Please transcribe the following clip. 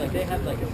they had like a